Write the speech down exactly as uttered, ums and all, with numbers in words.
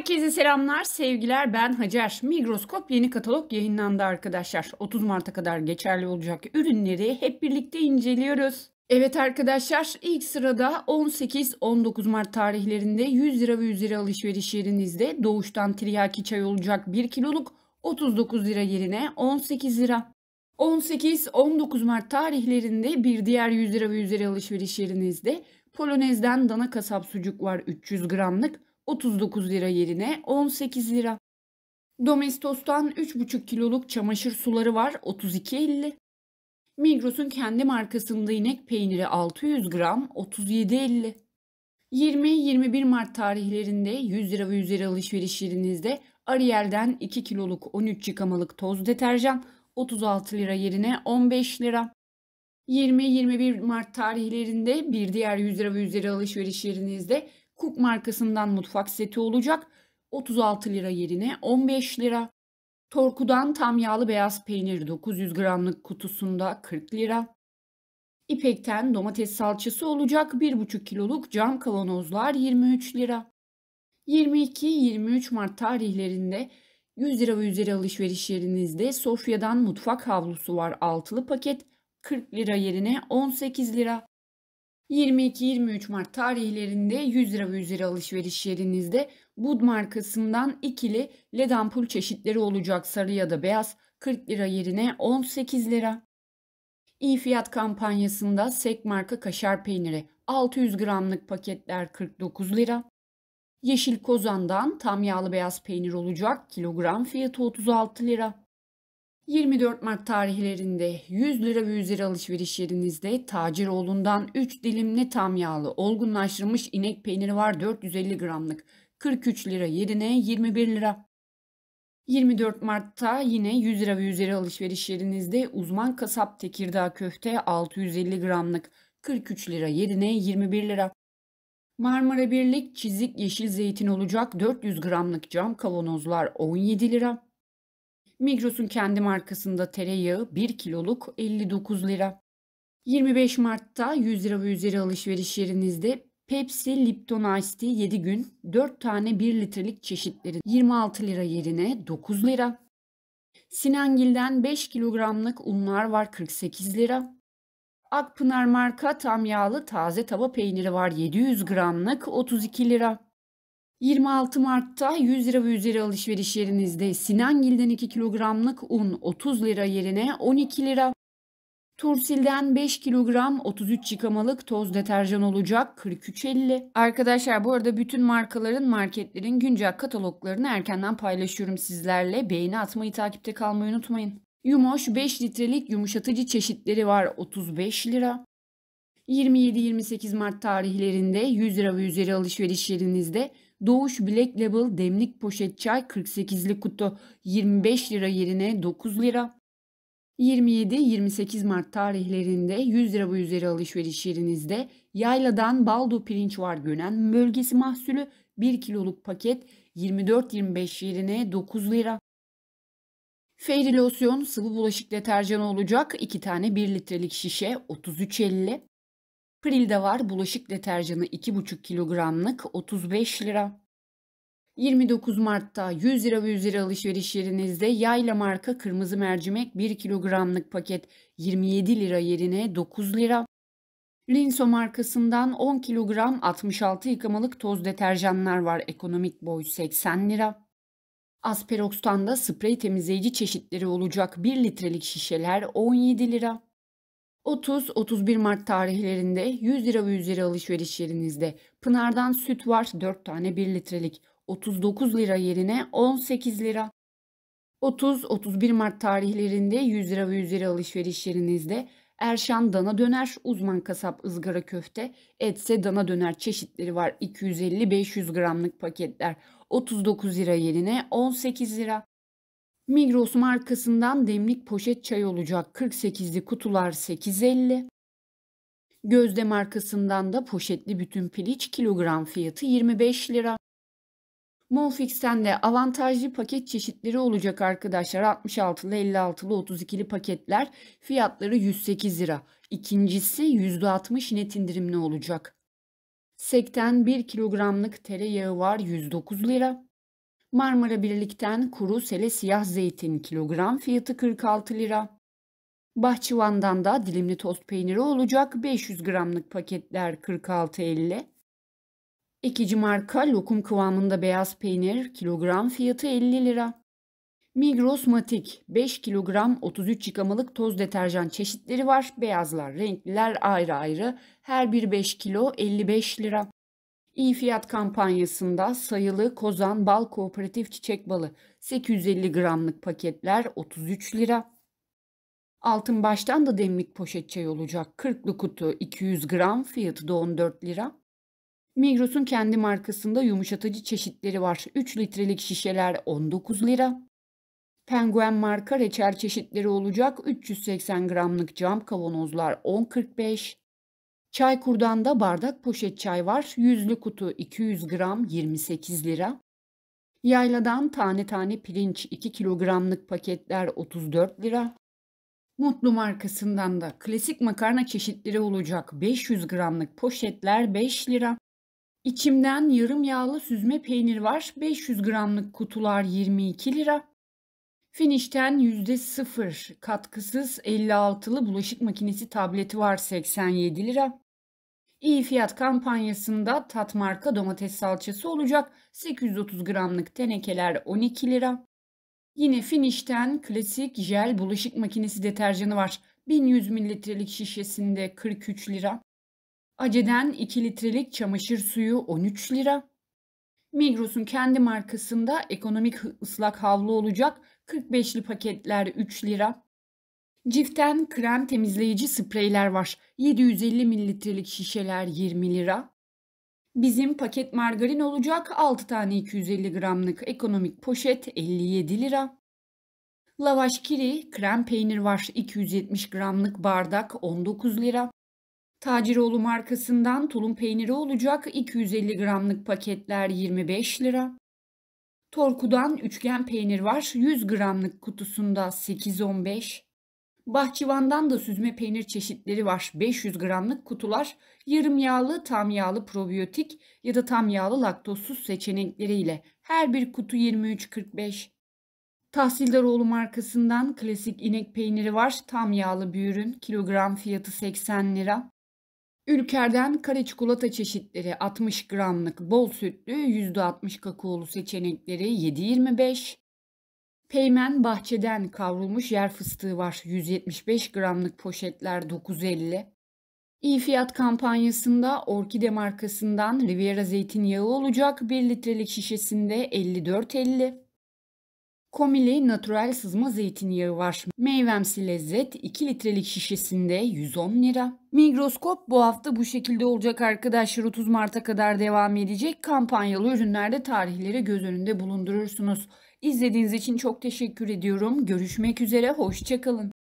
Herkese selamlar, sevgiler. Ben Hacer. Migroskop yeni katalog yayınlandı arkadaşlar. otuz Mart'a kadar geçerli olacak ürünleri hep birlikte inceliyoruz. Evet arkadaşlar, ilk sırada on sekiz on dokuz Mart tarihlerinde yüz lira ve yüz lira alışveriş yerinizde Doğuş'tan tiryaki çay olacak bir kiloluk otuz dokuz lira yerine on sekiz lira. on sekiz on dokuz Mart tarihlerinde bir diğer yüz lira ve yüz lira alışveriş yerinizde Polonez'den dana kasap sucuk var üç yüz gramlık. otuz dokuz lira yerine on sekiz lira. Domestos'tan üç buçuk kiloluk çamaşır suları var otuz iki elli. Migros'un kendi markasında inek peyniri altı yüz gram otuz yedi elli. yirmi yirmi bir Mart tarihlerinde yüz lira ve yüz lira alışveriş yerinizde Ariel'den iki kiloluk on üç yıkamalık toz deterjan otuz altı lira yerine on beş lira. yirmi yirmi bir Mart tarihlerinde bir diğer yüz lira ve yüz lira alışveriş yerinizde Cook markasından mutfak seti olacak otuz altı lira yerine on beş lira. Torku'dan tam yağlı beyaz peynir dokuz yüz gramlık kutusunda kırk lira. İpek'ten domates salçası olacak bir buçuk kiloluk cam kavanozlar yirmi üç lira. yirmi iki yirmi üç Mart tarihlerinde yüz lira ve yüz lira alışveriş yerinizde Sofya'dan mutfak havlusu var altılı paket kırk lira yerine on sekiz lira. yirmi iki yirmi üç Mart tarihlerinde yüz lira ve yüz lira alışveriş yerinizde Bud markasından ikili led ampul çeşitleri olacak sarı ya da beyaz kırk lira yerine on sekiz lira. İyi fiyat kampanyasında Sek marka kaşar peyniri altı yüz gramlık paketler kırk dokuz lira. Yeşil Kozan'dan tam yağlı beyaz peynir olacak kilogram fiyatı otuz altı lira. yirmi dört Mart tarihlerinde yüz lira ve yüz lira alışveriş yerinizde Taciroğlu'ndan üç dilimli tam yağlı olgunlaştırılmış inek peyniri var dört yüz elli gramlık kırk üç lira yerine yirmi bir lira. yirmi dört Mart'ta yine yüz lira ve yüz lira alışveriş yerinizde Uzman Kasap Tekirdağ köfte altı yüz elli gramlık kırk üç lira yerine yirmi bir lira. Marmara Birlik çizik yeşil zeytin olacak dört yüz gramlık cam kavanozlar on yedi lira. Migros'un kendi markasında tereyağı bir kiloluk elli dokuz lira. yirmi beş Mart'ta yüz lira ve yüz lira alışveriş yerinizde Pepsi Lipton Ice Tea yedi gün dört tane bir litrelik çeşitleri yirmi altı lira yerine dokuz lira. Sinangil'den beş kilogramlık unlar var kırk sekiz lira. Akpınar marka tam yağlı taze tava peyniri var yedi yüz gramlık otuz iki lira. yirmi altı Mart'ta yüz lira ve yüz lira alışveriş yerinizde Sinangil'den iki kilogramlık un otuz lira yerine on iki lira. Tursil'den beş kilogram otuz üç yıkamalık toz deterjan olacak kırk üç elli. Arkadaşlar bu arada bütün markaların, marketlerin güncel kataloglarını erkenden paylaşıyorum sizlerle. Beğeni atmayı, takipte kalmayı unutmayın. Yumoş beş litrelik yumuşatıcı çeşitleri var otuz beş lira. yirmi yedi yirmi sekiz Mart tarihlerinde yüz lira ve yüz lira alışveriş yerinizde Doğuş Black Label demlik poşet çay kırk sekizli kutu yirmi beş lira yerine dokuz lira. yirmi yedi yirmi sekiz Mart tarihlerinde yüz lira ve yüz lira alışveriş yerinizde Yayla'dan baldo pirinç var Gönen bölgesi mahsulü bir kiloluk paket yirmi dört yirmi beş yerine dokuz lira. Fairy losyon sıvı bulaşık deterjanı olacak iki tane bir litrelik şişe otuz üç elli. Pril'de var bulaşık deterjanı iki buçuk kilogramlık otuz beş lira. yirmi dokuz Mart'ta yüz lira ve yüz lira alışveriş yerinizde Yayla marka kırmızı mercimek bir kilogramlık paket yirmi yedi lira yerine dokuz lira. Rinso markasından on kilogram altmış altı yıkamalık toz deterjanlar var ekonomik boy seksen lira. Asperox'tan da sprey temizleyici çeşitleri olacak bir litrelik şişeler on yedi lira. otuz otuz bir Mart tarihlerinde yüz lira ve yüz lira alışveriş yerinizde Pınar'dan süt var dört tane bir litrelik otuz dokuz lira yerine on sekiz lira. otuz otuz bir Mart tarihlerinde yüz lira ve yüz lira alışveriş yerinizde Erşan dana döner uzman kasap ızgara köfte etse dana döner çeşitleri var iki yüz elli beş yüz gramlık paketler otuz dokuz lira yerine on sekiz lira. Migros markasından demlik poşet çay olacak kırk sekizli kutular sekiz elli. Gözde markasından da poşetli bütün piliç kilogram fiyatı yirmi beş lira. Monfix'ten de avantajlı paket çeşitleri olacak arkadaşlar altmış altılı elli altılı otuz ikili paketler fiyatları yüz sekiz lira. İkincisi yüzde altmış net indirimli olacak. Sekten bir kilogramlık tereyağı var yüz dokuz lira. Marmara Birlik'ten kuru sele siyah zeytin kilogram fiyatı kırk altı lira. Bahçıvan'dan da dilimli tost peyniri olacak beş yüz gramlık paketler kırk altı elli. Ekici marka lokum kıvamında beyaz peynir kilogram fiyatı elli lira. Migrosmatik beş kilogram otuz üç yıkamalık toz deterjan çeşitleri var. Beyazlar, renkliler ayrı ayrı. Her bir beş kilo elli beş lira. İyi fiyat kampanyasında sayılı Kozan Bal Kooperatif çiçek balı sekiz yüz elli gramlık paketler otuz üç lira. Altın Baştan da demlik poşet çay olacak. kırklı kutu iki yüz gram fiyatı da on dört lira. Migros'un kendi markasında yumuşatıcı çeşitleri var. üç litrelik şişeler on dokuz lira. Penguin marka reçel çeşitleri olacak. üç yüz seksen gramlık cam kavanozlar on kırk beş. Çaykur'dan da bardak poşet çay var. Yüzlü kutu iki yüz gram yirmi sekiz lira. Yayla'dan tane tane pirinç iki kilogramlık paketler otuz dört lira. Mutlu markasından da klasik makarna çeşitleri olacak. beş yüz gramlık poşetler beş lira. İçimden yarım yağlı süzme peynir var. beş yüz gramlık kutular yirmi iki lira. Finish'ten yüzde sıfır katkısız elli altılı bulaşık makinesi tableti var seksen yedi lira. İyi fiyat kampanyasında Tat marka domates salçası olacak. sekiz yüz otuz gramlık tenekeler on iki lira. Yine Finish'ten klasik jel bulaşık makinesi deterjanı var. bin yüz mililitrelik şişesinde kırk üç lira. Ace'den iki litrelik çamaşır suyu on üç lira. Migros'un kendi markasında ekonomik ıslak havlu olacak. kırk beşli paketler üç lira. Cif'ten krem temizleyici spreyler var. yedi yüz elli mililitrelik şişeler yirmi lira. Bizim paket margarin olacak. altı tane iki yüz elli gramlık ekonomik poşet elli yedi lira. Lavaş kiri krem peynir var. iki yüz yetmiş gramlık bardak on dokuz lira. Taciroğlu markasından tulum peyniri olacak. iki yüz elli gramlık paketler yirmi beş lira. Torku'dan üçgen peynir var. yüz gramlık kutusunda sekiz on beş. Bahçıvan'dan da süzme peynir çeşitleri var. beş yüz gramlık kutular yarım yağlı, tam yağlı probiyotik ya da tam yağlı laktozsuz seçenekleriyle. Her bir kutu yirmi üç kırk beş. Tahsildaroğlu markasından klasik inek peyniri var. Tam yağlı bir ürün. Kilogram fiyatı seksen lira. Ülker'den kare çikolata çeşitleri altmış gramlık bol sütlü yüzde altmış kakaolu seçenekleri yedi yirmi beş. Peymen bahçeden kavrulmuş yer fıstığı var. yüz yetmiş beş gramlık poşetler dokuz elli. İyi fiyat kampanyasında Orkide markasından Riviera zeytinyağı olacak. bir litrelik şişesinde elli dört elli. Komili natural sızma zeytinyağı var. Meyvemsi lezzet iki litrelik şişesinde yüz on lira. Migroskop bu hafta bu şekilde olacak arkadaşlar. otuz Mart'a kadar devam edecek. Kampanyalı ürünlerde tarihleri göz önünde bulundurursunuz. İzlediğiniz için çok teşekkür ediyorum. Görüşmek üzere, hoşça kalın.